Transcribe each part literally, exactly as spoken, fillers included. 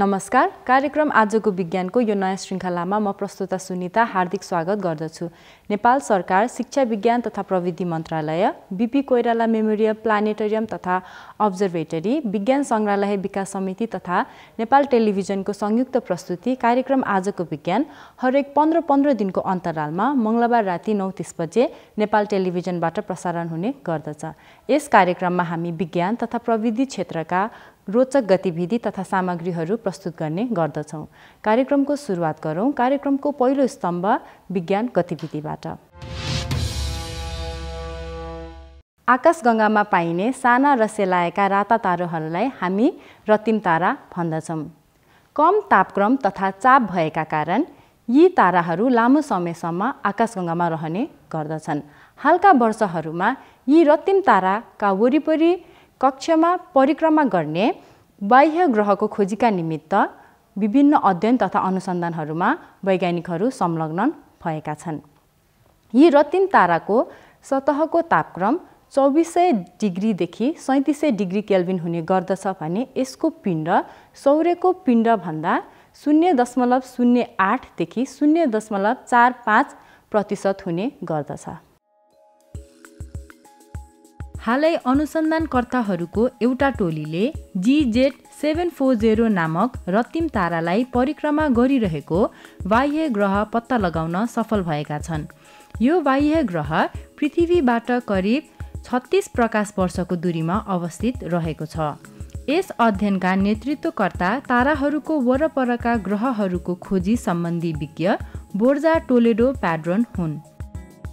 नमस्कार, कार्यक्रम आजको विज्ञानको यो नयाँ श्रृंखलामा म प्रस्तुता सुनिता हार्दिक स्वागत गर्दछु। नेपाल सरकार शिक्षा विज्ञान तथा प्रविधि मन्त्रालय, बीपी कोइराला मेमोरियल प्लानेटोरियम तथा अब्जर्भेटरी, विज्ञान संग्रहालय विकास समिति तथा नेपाल टेलिभिजनको संयुक्त प्रस्तुति कार्यक्रम आजको विज्ञान हरेक पन्ध्र पन्ध्र दिनको अन्तरालमा मंगलबार राति नौ तीस बजे नेपाल टेलिभिजनबाट प्रसारण हुने गर्दछ। यस कार्यक्रममा हामी विज्ञान तथा प्रविधि क्षेत्रका रोचक गतिविधि तथा सामग्रीहरू प्रस्तुत गर्ने गर्दछौं। कार्यक्रमको सुरुवात गरौं। कार्यक्रमको पहिलो स्तम्भ विज्ञान गतिविधिबाट। आकाशगंगामा पाइने साना र सेलाएका राता ताराहरूलाई हामी रतिम तारा भन्दछौं। कम तापक्रम तथा चाप भएका कारण यी ताराहरू लामो समयसम्म आकाशगंगामा रहने गर्दछन्। हालका वर्षहरूमा यी रतिम ताराका वरिपरि कक्षमा परिक्रमा गर्ने बाह्य ग्रहको खोजीका निमित्त विभिन्न अध्ययन तथा अनुसन्धानहरूमा वैज्ञानिकहरू संलग्न भएका छन्। यी रतिम ताराको सतहको तापक्रम चौबीस सय डिग्रीदेखि सैंतीस सय डिग्री केल्भिन हुने गर्दछ भने यसको पिण्ड सौर्यको पिण्डभन्दा शून्य दशमलव शून्य आठदेखि शून्य दशमलव चार पाँच प्रतिशत हुने गर्दछ। हालै अनुसन्धानकर्ताहरूको एउटा टोलीले G Z seven four zero नामक रतिम तारालाई परिक्रमा गरिरहेको बाह्य ग्रह पत्ता लगाउन सफल भएका छन्। यो बाह्य ग्रह पृथ्वीबाट करिब छत्तीस प्रकाश वर्षको दूरीमा अवस्थित रहेको छ। यस अध्ययनका नेतृत्वकर्ता ताराहरूको वरपरका ग्रहहरूको खोजी सम्बन्धी विज्ञ बोर्जा टोलेडो प्याड्रोन हुन्।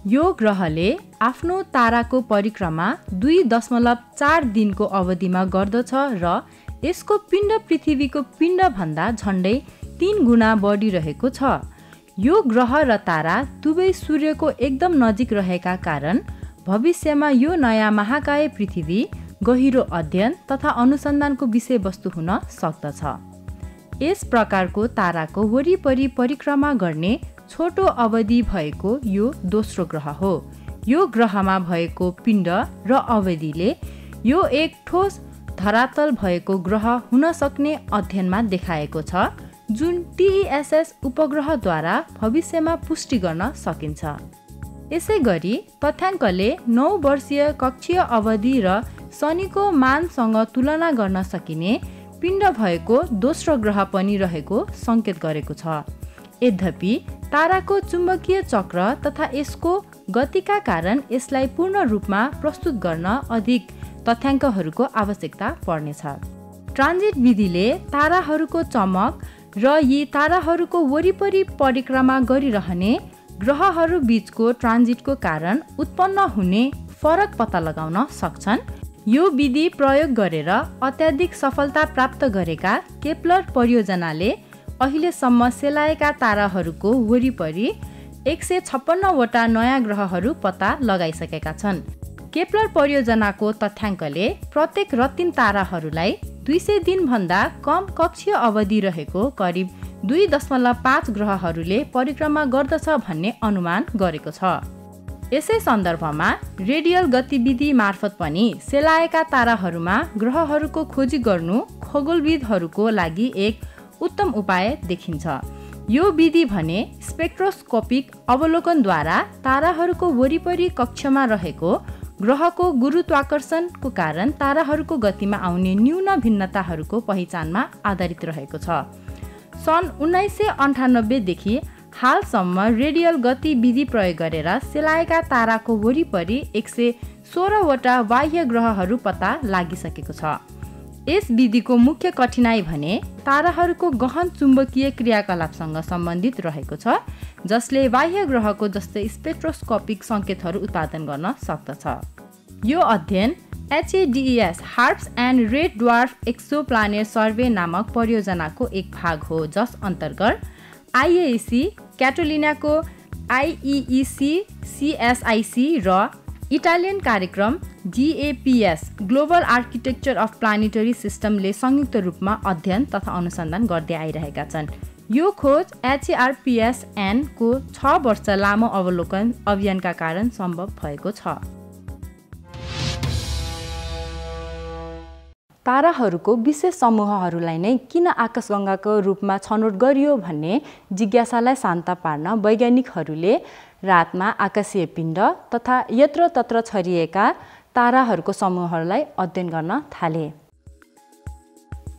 यो ग्रहले आफ्नो ताराको परिक्रमा दुई दशमलव चार दिनको अवधिमा गर्दछ र यसको पिण्ड पृथ्वीको पिण्डभन्दा झन्डै तीन गुणा बढी रहेको छ। यो ग्रह र तारा दुवै सूर्यको एकदम नजिक रहेका कारण भविष्यमा यो नयाँ महाकाय पृथ्वी गहिरो अध्ययन तथा अनुसन्धानको विषयवस्तु हुन सक्दछ। यस प्रकारको ताराको वरिपरि परिक्रमा गर्ने छोटो अवधि भएको यो दोस्रो ग्रह हो। यो ग्रहमा भएको पिण्ड र अवधिले यो एक ठोस धरातल भएको ग्रह हुन सक्ने अध्ययनमा देखाएको छ, जुन टेस उपग्रहद्वारा भविष्यमा पुष्टि गर्न सकिन्छ। यसै गरी तथ्याङ्कले नौ वर्षीय कक्षीय अवधि र शनिको मानसँग तुलना गर्न सकिने पिण्ड भएको दोस्रो ग्रह पनि रहेको सङ्केत गरेको छ। यद्यपि ताराको चुम्बकीय चक्र तथा यसको गतिका कारण यसलाई पूर्ण रूपमा प्रस्तुत गर्न अधिक तथ्याङ्कहरूको आवश्यकता पर्नेछ। ट्रान्जिट विधिले ताराहरूको चमक र यी ताराहरूको वरिपरि परिक्रमा गरिरहने ग्रहहरू बीचको ट्रान्जिटको कारण उत्पन्न हुने फरक पत्ता लगाउन सक्छन्। यो विधि प्रयोग गरेर अत्याधिक सफलता प्राप्त गरेका केप्लर परियोजनाले अहिलेसम्म सेलाएका ताराहरूको वरिपरि एक सय छप्पन्नवटा नयाँ ग्रहहरू पत्ता लगाइसकेका छन्। केप्लर परियोजनाको तथ्याङ्कले प्रत्येक रतिम ताराहरूलाई दुई सय दिनभन्दा कम कक्षीय अवधि रहेको करिब दुई दशमलव पाँच ग्रहहरूले परिक्रमा गर्दछ भन्ने अनुमान गरेको छ। यसै सन्दर्भमा रेडियल गतिविधि मार्फत पनि सेलाएका ताराहरूमा ग्रहहरूको खोजी गर्नु खगोलविदहरूको लागि एक उत्तम उपाय देखिन्छ। यो विधि भने स्पेक्ट्रोस्कोपिक अवलोकनद्वारा ताराहरूको वरिपरि कक्षमा रहेको ग्रहको गुरुत्वाकर्षणको कारण ताराहरूको गतिमा आउने न्यून भिन्नताहरूको पहिचानमा आधारित रहेको छ। सन् उन्नाइस सय अन्ठानब्बेदेखि हालसम्म रेडियल गतिविधि प्रयोग गरेर सेलाएका ताराको वरिपरि एक सय सोह्रवटा बाह्य ग्रहहरू पत्ता लागिसकेको छ। यस विधिको मुख्य कठिनाई भने ताराहरूको गहन चुम्बकीय क्रियाकलापसँग सम्बन्धित रहेको छ, जसले बाह्य ग्रहको जस्तै स्पेक्ट्रोस्कोपिक सङ्केतहरू उत्पादन गर्न सक्दछ। यो अध्ययन H A D S HARPS and red dwarf exoplanet survey नामक परियोजनाको एक भाग हो, जस अन्तर्गत आइएसी, क्याटोलिनाको आइइसी, सिएसआइसी र इटालियन कार्यक्रम G A P S global architecture of planetary सिस्टमले संयुक्त रूपमा अध्ययन तथा अनुसन्धान गर्दै आइरहेका छन्। यो खोज H R P S N को छ वर्ष लामो अवलोकन अभियानका कारण सम्भव भएको छ। ताराहरूको विशेष समूहहरूलाई नै किन आकाशगंगाको रूपमा छनोट गरियो भन्ने जिज्ञासालाई शान्त पार्न वैज्ञानिकहरूले रातमा आकाशीय पिण्ड तथा यत्रतत्र छरिएका ताराहरूको समूहहरूलाई अध्ययन गर्न थाले।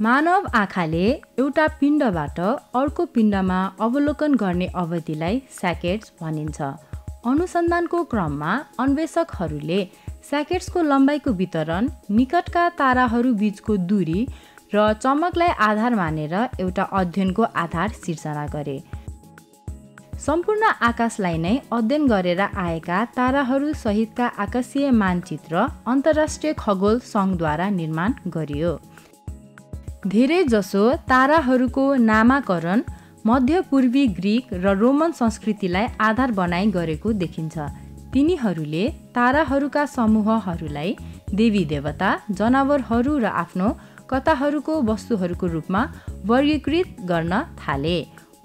मानव आँखाले एउटा पिण्डबाट अर्को पिण्डमा अवलोकन गर्ने अवधिलाई स्याकेट्स भनिन्छ। अनुसन्धानको क्रममा अन्वेषकहरूले स्याकेट्सको लम्बाइको वितरण, निकटका ताराहरू बीचको दूरी र चमकलाई आधार मानेर एउटा अध्ययनको आधार सिर्जना गरे। सम्पूर्ण आकाशलाई नै अध्ययन गरेर आएका ताराहरू सहितका आकाशीय मानचित्र अन्तर्राष्ट्रिय खगोल सङ्घद्वारा निर्माण गरियो। धेरैजसो ताराहरूको नामाकरण मध्यपूर्वी ग्रीक र रोमन संस्कृतिलाई आधार बनाई गरेको देखिन्छ। तिनीहरूले ताराहरूका समूहहरूलाई देवी देवता, जनावरहरू र आफ्नो कथाहरूको वस्तुहरूको रूपमा वर्गीकृत गर्न थाले।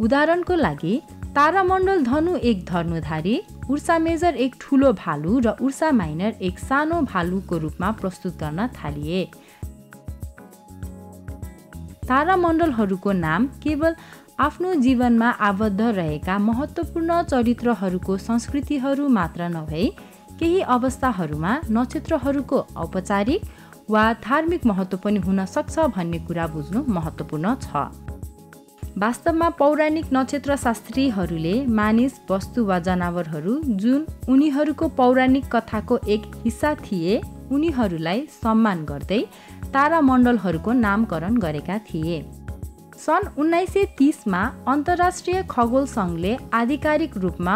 उदाहरणको लागि तारामण्डल धनु एक धनुधारी, उर्सा मेजर एक ठुलो भालु र उर्सा माइनर एक सानो भालुको रूपमा प्रस्तुत गर्न थालिए। तारामण्डलहरूको नाम केवल आफ्नो जीवनमा आबद्ध रहेका महत्त्वपूर्ण चरित्रहरूको संस्कृतिहरू मात्र नभई केही अवस्थाहरूमा नक्षत्रहरूको औपचारिक वा धार्मिक महत्त्व पनि हुन सक्छ भन्ने कुरा बुझ्नु महत्त्वपूर्ण छ। वास्तवमा पौराणिक नक्षत्रशास्त्रीहरूले मानिस, वस्तु वा जनावरहरू जुन उनीहरूको पौराणिक कथाको एक हिस्सा थिए उनीहरूलाई सम्मान गर्दै तारामण्डलहरूको नामकरण गरेका थिए। सन् उन्नाइस सय तीस मा अन्तर्राष्ट्रिय खगोल सङ्घले आधिकारिक रूपमा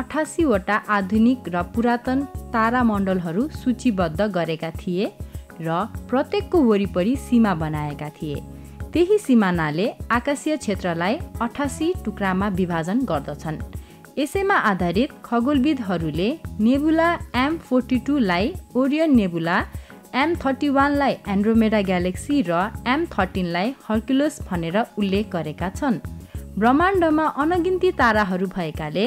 अठासी वटा आधुनिक र पुरातन तारामण्डलहरू सूचीबद्ध गरेका थिए र प्रत्येकको वरिपरि सीमा बनाएका थिए। त्यही सिमानाले आकाशीय क्षेत्रलाई अठासी टुक्रामा विभाजन गर्दछन्। यसैमा आधारित खगोलविदहरूले नेबुला एम फोर्टी टू लाई Orion nebula, M thirty one लाई एन्ड्रोमेडा ग्यालेक्सी र एम थर्टिन लाई हर्क्युलस भनेर उल्लेख गरेका छन्। ब्रह्माण्डमा अनगिन्ती ताराहरू भएकाले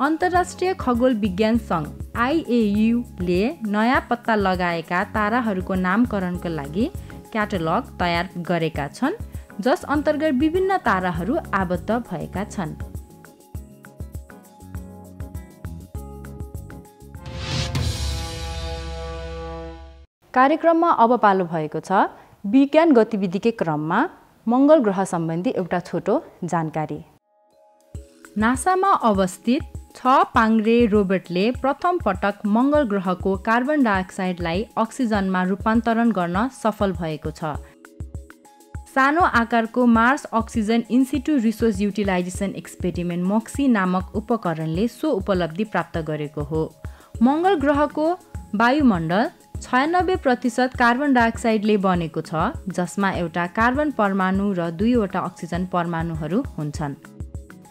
अन्तर्राष्ट्रिय खगोल विज्ञान सङ्घ आइएयू ले नयाँ पत्ता लगाएका ताराहरूको नामकरणको लागि क्याटलग तयार गरेका छन्, जस अन्तर्गत विभिन्न ताराहरू आबद्ध भएका छन्। कार्यक्रममा अब पालो भएको छ विज्ञान गतिविधिकै क्रममा मङ्गल ग्रह सम्बन्धी एउटा छोटो जानकारी। नासामा अवस्थित छ पाङ्ग्रे रोबोटले प्रथम पटक मङ्गल ग्रहको कार्बन डाइअक्साइडलाई अक्सिजनमा रूपान्तरण गर्न सफल भएको छ। सानो आकारको Mars oxygen in situ resource utilisation experiment MOXIE नामक उपकरणले सो उपलब्धि प्राप्त गरेको हो। मङ्गल ग्रहको वायुमण्डल छयानब्बे प्रतिशत कार्बन डाइअक्साइडले बनेको छ, जसमा एउटा कार्बन परमाणु र दुईवटा अक्सिजन परमाणुहरू हुन्छन्।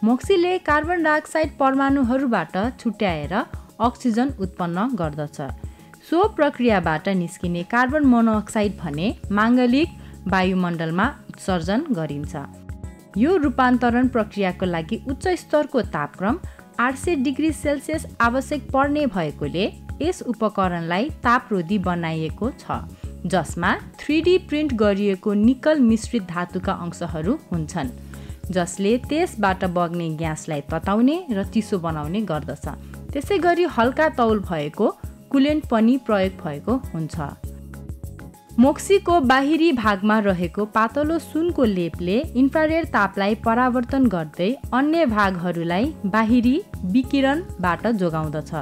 मोक्सीले कार्बन डाइअक्साइड परमाणुहरूबाट छुट्याएर अक्सिजन उत्पन्न गर्दछ। सो प्रक्रियाबाट निस्किने कार्बन मोनोअक्साइड भने माङ्गलिक वायुमण्डलमा उत्सर्जन गरिन्छ। यो रूपान्तरण प्रक्रियाको लागि उच्च स्तरको तापक्रम आठ सय डिग्री सेल्सियस आवश्यक पर्ने भएकोले यस उपकरणलाई तापरोधी बनाइएको छ, जसमा थ्री डी प्रिन्ट गरिएको निकल मिश्रित धातुका अंशहरू हुन्छन्, जसले त्यसबाट बग्ने ग्यासलाई तताउने र चिसो बनाउने गर्दछ। त्यसै गरी हल्का तौल भएको कुलेन्ट पनि प्रयोग भएको हुन्छ। मोक्सीको बाहिरी भागमा रहेको पातलो सुनको लेपले इन्फ्रारेड तापलाई परावर्तन गर्दै अन्य भागहरूलाई बाहिरी विकिरणबाट जोगाउँदछ।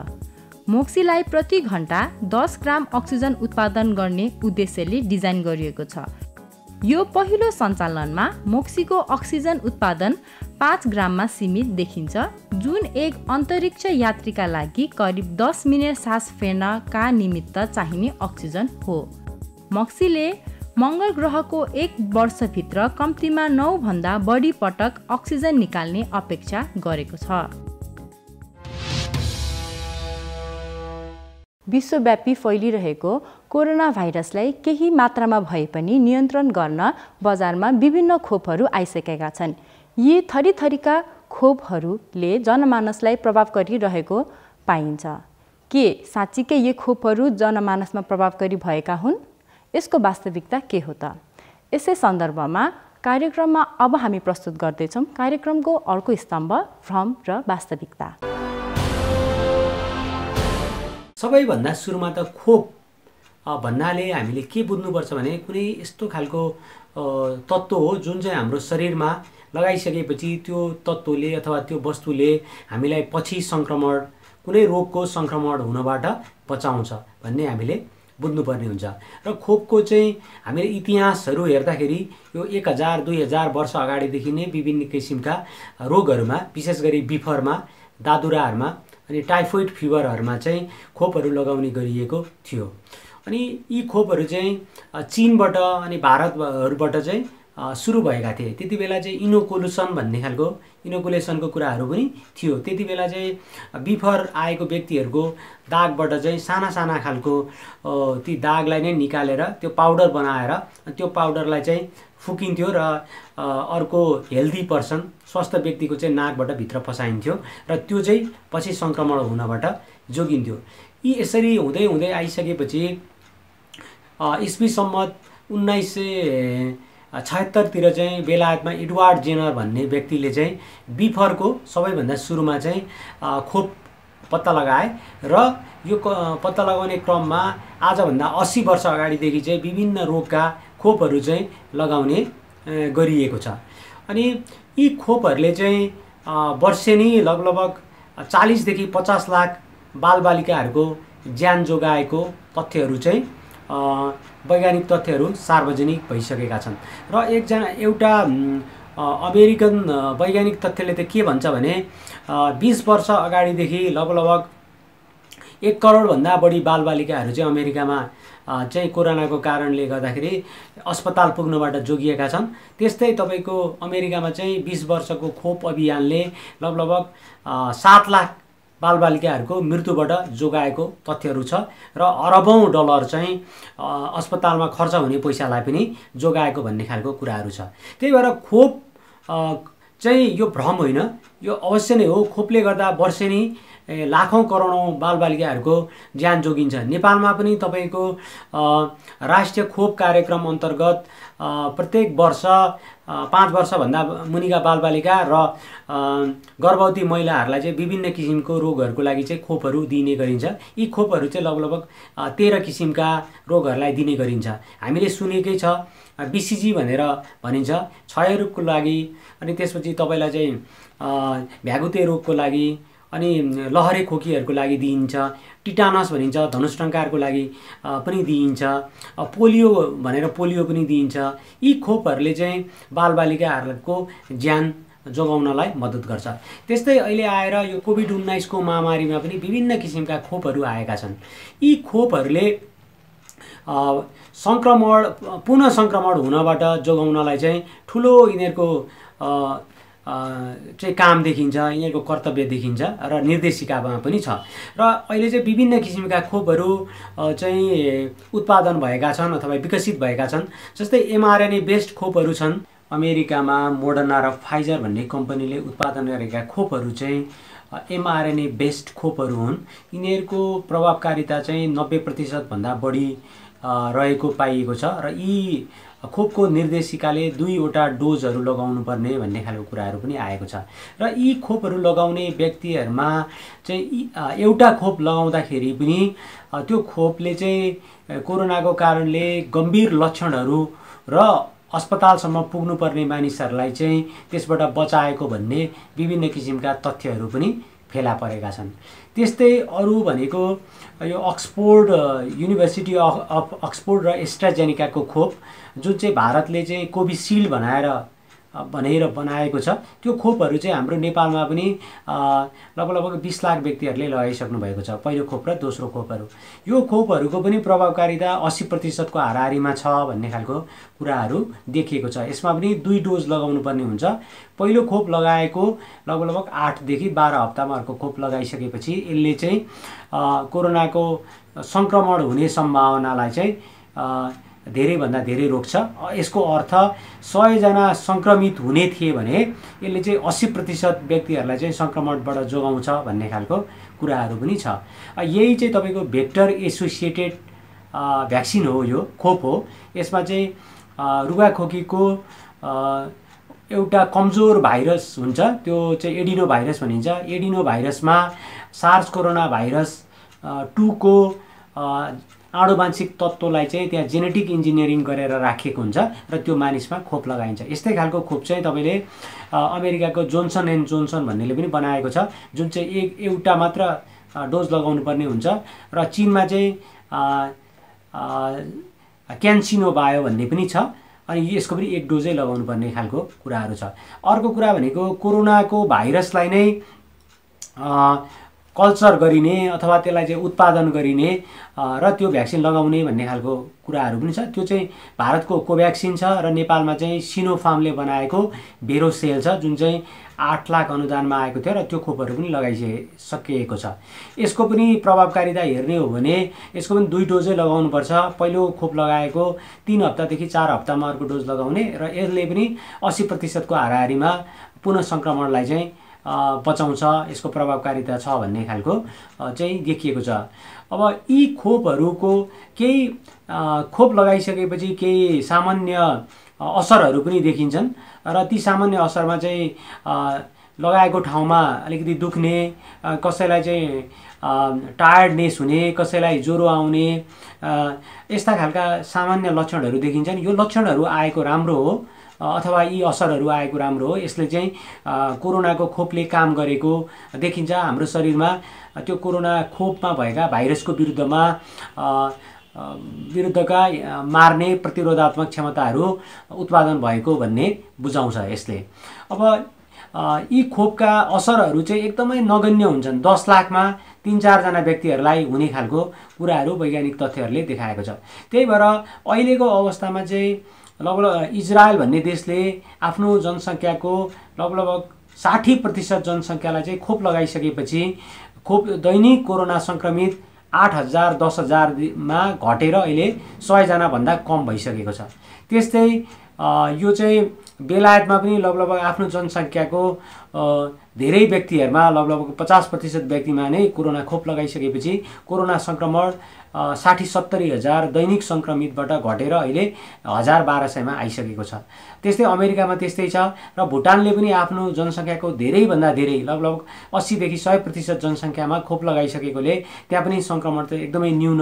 मोक्सीलाई प्रति घण्टा दस ग्राम अक्सिजन उत्पादन गर्ने उद्देश्यले डिजाइन गरिएको छ। यो पहिलो सञ्चालनमा मोक्सीको अक्सिजन उत्पादन पाँच ग्राममा सीमित देखिन्छ, जुन एक अन्तरिक्ष यात्रीका लागि करिब दस मिनट सास फेर्नका निमित्त चाहिने अक्सिजन हो। मोक्सीले मङ्गल ग्रहको एक वर्षभित्र कम्तीमा नौ भन्दा बढी पटक अक्सिजन निकाल्ने अपेक्षा गरेको छ। विश्वव्यापी फैलिरहेको कोरोना भाइरसलाई केही मात्रामा भए पनि नियन्त्रण गर्न बजारमा विभिन्न खोपहरू आइसकेका छन्। यी थरीथरीका खोपहरूले जनमानसलाई प्रभावकारी रहेको पाइन्छ। के साँच्चीकै यी खोपहरू जनमानसमा प्रभावकारी भएका हुन्? यसको वास्तविकता के हो त? यसै सन्दर्भमा कार्यक्रममा अब हामी प्रस्तुत गर्दैछौं कार्यक्रमको अर्को स्तम्भ भ्रम र वास्तविकता। सबैभन्दा सुरुमा त खोप भन्नाले हामीले के बुझ्नुपर्छ भने कुनै यस्तो खालको तत्त्व हो जुन चाहिँ हाम्रो शरीरमा लगाइसकेपछि त्यो तत्त्वले अथवा त्यो वस्तुले हामीलाई पछि संक्रमण कुनै रोगको संक्रमण हुनबाट बचाउँछ भन्ने हामीले बुझ्नुपर्ने हुन्छ। र खोपको चाहिँ हामीले इतिहासहरू हेर्दाखेरि यो एक हजार दुई हजार वर्ष अगाडिदेखि नै विभिन्न किसिमका रोगहरूमा विशेष गरी बिफरमा दादुराहरूमा अनि टाइफोइड फिभरहरूमा चाहिँ खोपहरू लगाउने गरिएको थियो। अनि यी खोपहरू चाहिँ चीनबाट अनि भारतहरूबाट चाहिँ सुरु भएका थिए। त्यति बेला चाहिँ इनोकुलेसन भन्ने खालको इनोकुलेसनको कुराहरू पनि थियो। त्यति बेला चाहिँ बिफर आएको व्यक्तिहरूको दागबाट चाहिँ साना साना खालको ती दागलाई नै निकालेर त्यो पाउडर बनाएर त्यो पाउडरलाई चाहिँ फुकिन्थ्यो र अर्को हेल्दी पर्सन स्वस्थ व्यक्तिको चाहिँ नाकबाट भित्र फसाइन्थ्यो र त्यो चाहिँ पछि सङ्क्रमण हुनबाट जोगिन्थ्यो। यी यसरी हुँदै हुँदै आइसकेपछि इस्वी सम्मत उन्नाइस सय छहत्तरतिर चाहिँ बेलायतमा एडवार्ड जेनर भन्ने व्यक्तिले चाहिँ बिफरको सबैभन्दा सुरुमा चाहिँ खोप पत्ता लगाए र यो पत्ता लगाउने क्रममा आजभन्दा अस्सी वर्ष अगाडिदेखि चाहिँ विभिन्न रोगका खोपहरू चाहिँ लगाउने गरिएको छ। अनि यी खोपहरूले चाहिँ वर्षेनी लगभग चालीसदेखि पचास लाख बालबालिकाहरूको ज्यान जोगाएको तथ्यहरू चाहिँ वैज्ञानिक तथ्यहरू सार्वजनिक भइसकेका छन्। र एकजना एउटा अमेरिकन वैज्ञानिक तथ्यले त के भन्छ भने बीस वर्ष अगाडिदेखि लगभग एक करोडभन्दा बढी बालबालिकाहरू चाहिँ अमेरिकामा चाहिँ कोरोनाको कारणले गर्दाखेरि अस्पताल पुग्नबाट जोगिएका छन्। त्यस्तै तपाईँको अमेरिकामा चाहिँ बीस वर्षको खोप अभियानले लगभग सात लाख बालबालिकाहरूको मृत्युबाट जोगाएको तथ्यहरू छ र अरबौं डलर चाहिँ अस्पतालमा खर्च हुने पैसालाई पनि जोगाएको भन्ने खालको कुराहरू छ। त्यही भएर खोप चाहिँ यो भ्रम होइन, यो अवश्य नै हो। खोपले गर्दा वर्षेनी लाखौँ करोडौँ बालबालिकाहरूको ज्यान जोगिन्छ। नेपालमा पनि तपाईँको राष्ट्रिय खोप कार्यक्रम अन्तर्गत प्रत्येक वर्ष पाँच वर्षभन्दा मुनिका बालबालिका र गर्भवती महिलाहरूलाई चाहिँ विभिन्न किसिमको रोगहरूको लागि चाहिँ खोपहरू दिने गरिन्छ। यी खोपहरू चाहिँ लगभग तेह्र किसिमका रोगहरूलाई दिने गरिन्छ। हामीले सुनेकै छ बीसीजी भनेर भनिन्छ क्षय रोगको लागि, अनि त्यसपछि तपाईँलाई चाहिँ भ्यागुते रोगको लागि, अनि लहरे खोकीहरूको लागि दिइन्छ, टिटानस भनिन्छ धनुषटङ्कारको लागि पनि दिइन्छ, पोलियो भनेर पोलियो पनि दिइन्छ। यी खोपहरूले चाहिँ बालबालिकाहरूको ज्यान जोगाउनलाई मद्दत गर्छ। त्यस्तै अहिले आएर यो कोभिड उन्नाइसको महामारीमा पनि विभिन्न किसिमका खोपहरू आएका छन्। यी खोपहरूले सङ्क्रमण पुनः सङ्क्रमण हुनबाट जोगाउनलाई चाहिँ ठुलो यिनीहरूको चाहिँ काम देखिन्छ, यिनीहरूको कर्तव्य देखिन्छ र निर्देशिकामा पनि छ। र अहिले चाहिँ विभिन्न किसिमका खोपहरू चाहिँ उत्पादन भएका छन् अथवा विकसित भएका छन्। जस्तै एमआरएनए बेस्ड खोपहरू छन्। अमेरिकामा मोडर्ना र फाइजर भन्ने कम्पनीले उत्पादन गरेका खोपहरू चाहिँ एमआरएनए बेस्ड खोपहरू हुन्। यिनीहरूको प्रभावकारिता चाहिँ नब्बे प्रतिशतभन्दा बढी रहेको पाइएको छ र यी खोपको निर्देशिकाले दुईवटा डोजहरू लगाउनुपर्ने भन्ने खालको कुराहरू पनि आएको छ। र यी खोपहरू लगाउने व्यक्तिहरूमा चाहिँ एउटा खोप लगाउँदाखेरि पनि त्यो खोपले चाहिँ कोरोनाको कारणले गम्भीर लक्षणहरू र अस्पतालसम्म पुग्नुपर्ने मानिसहरूलाई चाहिँ त्यसबाट बचाएको भन्ने विभिन्न किसिमका तथ्यहरू पनि फेला परेका छन्। त्यस्तै अरू भनेको यो अक्सफोर्ड युनिभर्सिटी अफ अक्सफोर्ड र एस्ट्राजेनिकाको खोप जुन चाहिँ भारतले चाहिँ कोभिसिल्ड बनाएर भनेर बनाएको छ, त्यो खोपहरू चाहिँ हाम्रो नेपालमा पनि लगभग लगभग बिस लाख व्यक्तिहरूले लगाइसक्नु भएको छ, पहिलो खोप र दोस्रो खोपहरू। यो खोपहरूको पनि प्रभावकारिता अस्सी प्रतिशतको हाराहारीमा छ भन्ने खालको कुराहरू देखिएको छ। यसमा पनि दुई डोज लगाउनुपर्ने हुन्छ। पहिलो खोप लगाएको लगभग लगभग आठदेखि बाह्र हप्तामा अर्को खोप लगाइसकेपछि यसले चाहिँ कोरोनाको सङ्क्रमण हुने सम्भावनालाई चाहिँ धेरैभन्दा धेरै रोक्छ। यसको अर्थ सयजना सङ्क्रमित हुने थिए भने यसले चाहिँ अस्सी प्रतिशत व्यक्तिहरूलाई चाहिँ सङ्क्रमणबाट जोगाउँछ भन्ने खालको कुराहरू पनि छ। यही चाहिँ तपाईँको भेक्टर एसोसिएटेड भ्याक्सिन हो, यो खोप हो। यसमा चाहिँ रुगाखोकीको एउटा कमजोर भाइरस हुन्छ, त्यो चाहिँ एडिनो भाइरस भनिन्छ। एडिनो भाइरसमा सार्स कोरोना भाइरस टू को आणुवांशिक तत्त्वलाई चाहिँ त्यहाँ जेनेटिक इन्जिनियरिङ गरेर राखेको हुन्छ र त्यो मानिसमा खोप लगाइन्छ। यस्तै खालको खोप चाहिँ तपाईले अमेरिकाको जोन्सन एन्ड जोन्सन भन्नेले पनि बनाएको छ, जुन चाहिँ एक एउटा मात्र डोज लगाउनु पर्ने हुन्छ। र चीनमा चाहिँ क्यानसिनोबायो भन्ने पनि छ, अनि यसको पनि एक डोजै लगाउनु पर्ने खालको कुराहरू छ। अर्को कुरा भनेको कोरोनाको भाइरसलाई नै कल्चर गरिने अथवा त्यसलाई चाहिँ उत्पादन गरिने र त्यो भ्याक्सिन लगाउने भन्ने खालको कुराहरू पनि छ। त्यो चाहिँ भारतको कोभ्याक्सिन छ र नेपालमा चाहिँ सिनोफार्मले बनाएको भेरोसेल छ, जुन चाहिँ आठ लाख अनुदानमा आएको थियो र त्यो खोपहरू पनि लगाइसकिएको छ। यसको पनि प्रभावकारिता हेर्ने हो भने यसको पनि दुई डोजै लगाउनुपर्छ। पहिलो खोप लगाएको तीन हप्तादेखि चार हप्तामा अर्को डोज लगाउने र यसले पनि अस्सी प्रतिशतको हाराहारीमा पुनः सङ्क्रमणलाई चाहिँ बचाउँछ। यसको प्रभावकारिता छ भन्ने खालको चाहिँ देखिएको छ। अब यी खोपहरूको केही खोप लगाइसकेपछि केही सामान्य असरहरू पनि देखिन्छन् र ती सामान्य असरमा चाहिँ लगाएको ठाउँमा अलिकति दुख्ने, कसैलाई चाहिँ टायर्डनेस हुने, कसैलाई ज्वरो आउने, यस्ता खालका सामान्य लक्षणहरू देखिन्छन्। यो लक्षणहरू आएको राम्रो हो अथवा यी असरहरू आएको राम्रो हो। यसले चाहिँ कोरोनाको खोपले काम गरेको देखिन्छ। हाम्रो शरीरमा त्यो कोरोना खोपमा भएका भाइरसको विरुद्धमा विरुद्धका मार्ने प्रतिरोधात्मक क्षमताहरू उत्पादन भएको भन्ने बुझाउँछ यसले। अब यी खोपका असरहरू चाहिँ एकदमै नगण्य हुन्छन्। दस लाखमा तीन चारजना व्यक्तिहरूलाई हुने खालको कुराहरू वैज्ञानिक तथ्यहरूले देखाएको छ। त्यही भएर अहिलेको अवस्थामा चाहिँ लगभग इजरायल भन्ने देशले आफ्नो जनसङ्ख्याको लगभग साठी प्रतिशत जनसङ्ख्यालाई चाहिँ खोप लगाइसकेपछि खोप दैनिक कोरोना सङ्क्रमित आठ हजार दस हजारमा घटेर अहिले सयजना भन्दा कम भइसकेको छ। त्यस्तै यो चाहिँ बेलायतमा पनि लगभग आफ्नो जनसङ्ख्याको धेरै व्यक्तिहरूमा लगभग पचास प्रतिशत व्यक्तिमा नै कोरोना खोप लगाइसकेपछि कोरोना सङ्क्रमण साठी सत्तरी हजार दैनिक सङ्क्रमितबाट घटेर अहिले हजार बाह्र सयमा आइसकेको छ। त्यस्तै अमेरिकामा त्यस्तै छ र भुटानले पनि आफ्नो जनसङ्ख्याको धेरैभन्दा धेरै लगभग अस्सीदेखि सय प्रतिशत जनसङ्ख्यामा खोप लगाइसकेकोले त्यहाँ पनि सङ्क्रमण त एकदमै न्यून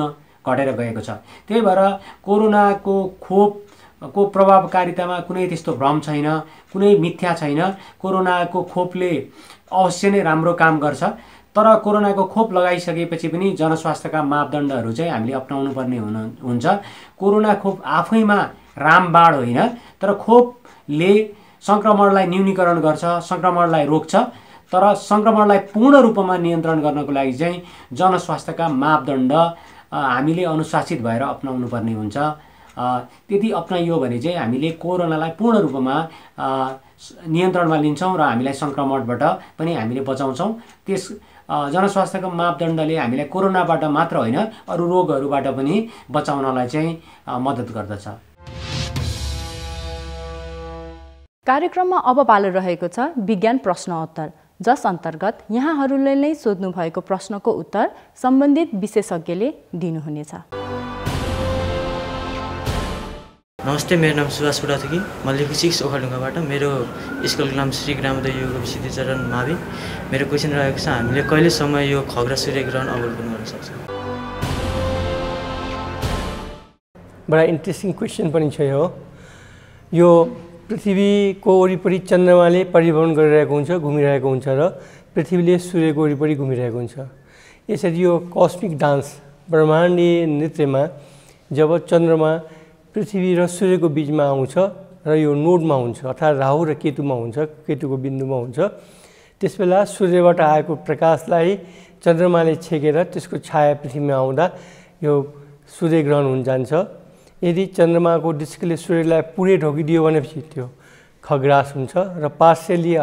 घटेर गएको छ। त्यही भएर कोरोनाको खोप को प्रभावकारितामा कुनै त्यस्तो भ्रम छैन, कुनै मिथ्या छैन। कोरोनाको खोपले अवश्य नै राम्रो काम गर्छ, तर कोरोनाको खोप लगाइसकेपछि पनि जनस्वास्थ्यका मापदण्डहरू चाहिँ हामीले अपनाउनु पर्ने हुन्छ। कोरोना खोप आफैमा रामबाण होइन, तर खोपले सङ्क्रमणलाई न्यूनीकरण गर्छ, सङ्क्रमणलाई रोक्छ। तर सङ्क्रमणलाई पूर्ण रूपमा नियन्त्रण गर्नको लागि चाहिँ जनस्वास्थ्यका मापदण्ड हामीले अनुशासित भएर अपनाउनु पर्ने हुन्छ। त्यति अपनाइयो भने चाहिँ हामीले कोरोनालाई पूर्ण रूपमा नियन्त्रणमा लिन्छौँ र हामीलाई सङ्क्रमणबाट पनि हामीले बचाउँछौँ। त्यस जनस्वास्थ्यको मापदण्डले हामीलाई कोरोनाबाट मात्र होइन अरू रोगहरूबाट पनि बचाउनलाई चाहिँ मद्दत गर्दछ। कार्यक्रममा अब पालो रहेको छ विज्ञान प्रश्नोत्तर, जस अन्तर्गत यहाँहरूले नै सोध्नुभएको प्रश्नको उत्तर सम्बन्धित विशेषज्ञले दिनुहुनेछ। नमस्ते, मेरो नाम सुभाष बुढाथोकी, मल्लिकी सिक्स ओखलढुङ्गाबाट। मेरो स्कुलको नाम श्री ग्रामोदय योग विशुद्धिचरण मावि। मेरो क्वेसन रहेको छ, हामीले कहिलेसम्म यो खग र सूर्यग्रहण अवलोकन गर्न सक्छौँ? बडा इन्ट्रेस्टिङ क्वेसन पनि छ। यो यो पृथ्वीको वरिपरि चन्द्रमाले परिभ्रमण गरिरहेको हुन्छ, घुमिरहेको हुन्छ र पृथ्वीले सूर्यको वरिपरि घुमिरहेको हुन्छ। यसरी यो कस्मिक डान्स, ब्रह्माण्डीय नृत्यमा जब चन्द्रमा पृथ्वी र सूर्यको बीचमा आउँछ र यो नोडमा हुन्छ, अर्थात् राहु र केतुमा हुन्छ, केतुको बिन्दुमा हुन्छ, त्यसबेला सूर्यबाट आएको प्रकाशलाई चन्द्रमाले छेकेर त्यसको छाया पृथ्वीमा आउँदा यो सूर्यग्रहण हुन जान्छ। यदि चन्द्रमाको डिस्कले सूर्यलाई पुरै ढोकिदियो भनेपछि त्यो खग्रास हुन्छ र पार्सियली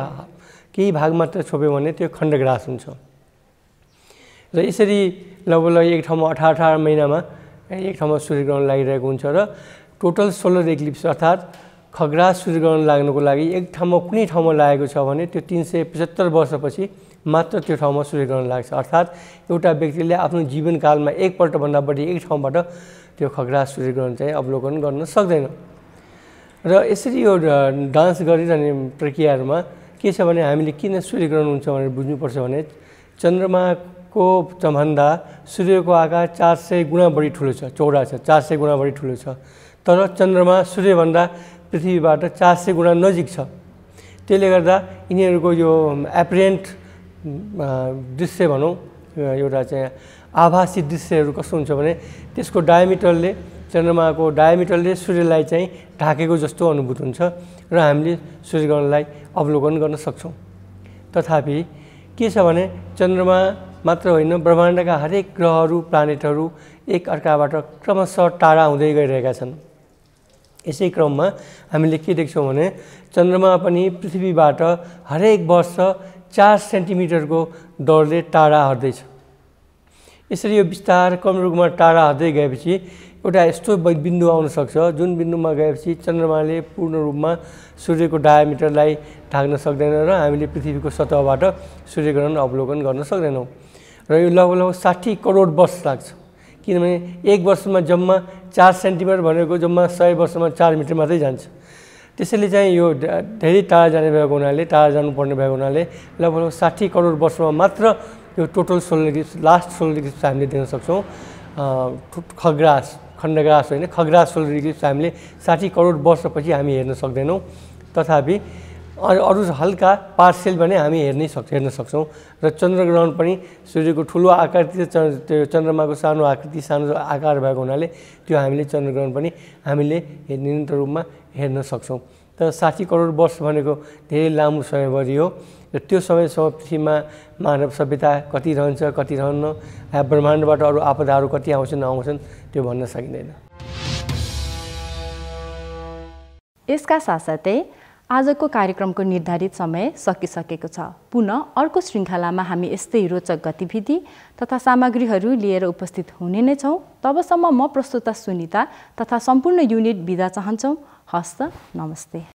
केही भाग मात्र छोप्यो भने त्यो खण्डग्रास हुन्छ। र यसरी लगभग एक ठाउँमा अठार अठार महिनामा एक ठाउँमा सूर्यग्रहण लागिरहेको हुन्छ र टोटल सोलर एक्लिप्स अर्थात् खग्रास सूर्यग्रहण लाग्नुको लागि एक ठाउँमा कुनै ठाउँमा लागेको छ भने त्यो तीन सय पचहत्तर वर्षपछि मात्र त्यो ठाउँमा सूर्यग्रहण लाग्छ। अर्थात् एउटा व्यक्तिले आफ्नो जीवनकालमा एकपल्टभन्दा बढी एक ठाउँबाट त्यो खगरा सूर्यग्रहण चाहिँ अवलोकन गर्न सक्दैन। र यसरी यो डान्स गरिरहने प्रक्रियाहरुमा के छ भने हामीले किन सूर्यग्रहण हुन्छ भनेर बुझ्नुपर्छ भने चन्द्रमाको भन्दा सूर्यको आकार चार सय गुणा बढी ठुलो छ, चौडा छ, चार सय गुणा बढी ठुलो छ। तर चन्द्रमा सूर्यभन्दा पृथ्वीबाट चार सय गुणा नजिक छ। त्यसले गर्दा यिनीहरुको यो एपरेन्ट दृश्य भनौं एउटा चाहिँ आभासी दृश्यहरु कस्तो हुन्छ भने त्यसको डायमिटरले चन्द्रमाको डायमिटरले सूर्यलाई चाहिँ ढाकेको जस्तो अनुभूत हुन्छ र हामीले सूर्यग्रहणलाई अवलोकन गर्न सक्छौं। तथापि के छ भने चन्द्रमा मात्र होइन ब्रह्माण्डका हरेक ग्रहहरु प्लानेटहरु एक अर्काबाट क्रमशः टाढा हुँदै गइरहेका छन्। यसै क्रममा हामीले के देख्छौं भने चन्द्रमा पनि पृथ्वीबाट हरेक वर्ष चार सेन्टिमिटरको दरले टाढा हट्दैछ। यसरी यो विस्तार कम रुपमा टाढा हट्दै गएपछि एउटा यस्तो बिन्दु आउन सक्छ जुन बिन्दुमा गएपछि चन्द्रमाले पूर्ण रूपमा सूर्यको डायामिटरलाई ढाक्न सक्दैन र हामीले पृथ्वीको सतहबाट सूर्यग्रहण अवलोकन गर्न सक्दैनौँ। र यो लगभग लगभग साठी करोड वर्ष लाग्छ, किनभने एक वर्षमा जम्मा चार सेन्टिमिटर भनेको जम्मा सय वर्षमा चार मिटर मात्रै जान्छ। त्यसैले चाहिँ यो धेरै टाढा जाने भएको हुनाले टाढा जानुपर्ने भएको हुनाले लगभग लगभग साठी करोड वर्षमा मात्र यो total solar eclipse last solar eclipse हामीले देख्न सक्छौँ। खग्रास खण्डग्रास होइन, खग्रास सोलर एक्लिप्स हामीले साठी करोड वर्षपछि हामी हेर्न सक्दैनौँ। तथापि अरू हल्का पार्सेल भने हामी हेर्नै सक्छ हेर्न सक्छौँ। र चन्द्रग्रहण पनि सूर्यको ठुलो आकृति त्यो चन्द्रमाको सानो आकृति सानो आकार भएको हुनाले त्यो हामीले चन्द्रग्रहण पनि हामीले निरन्तर रूपमा हेर्न सक्छौँ। तर साठी करोड वर्ष भनेको धेरै लामो समयभरि हो र त्यो समयसम्म पृथ्वीमा मानव सभ्यता कति रहन्छ कति रहन्न, ब्रह्माण्डबाट अरू आपदाहरू कति आउँछन् आउँछन् त्यो भन्न सकिँदैन। यसका साथसाथै आजको कार्यक्रमको निर्धारित समय सकिसकेको छ। पुनः अर्को श्रृङ्खलामा हामी यस्तै रोचक गतिविधि तथा सामग्रीहरू लिएर उपस्थित हुने नै छौँ। तबसम्म म प्रस्तुता सुनिता तथा सम्पूर्ण युनिट बिदा चाहन्छौँ। हस्त नमस्ते।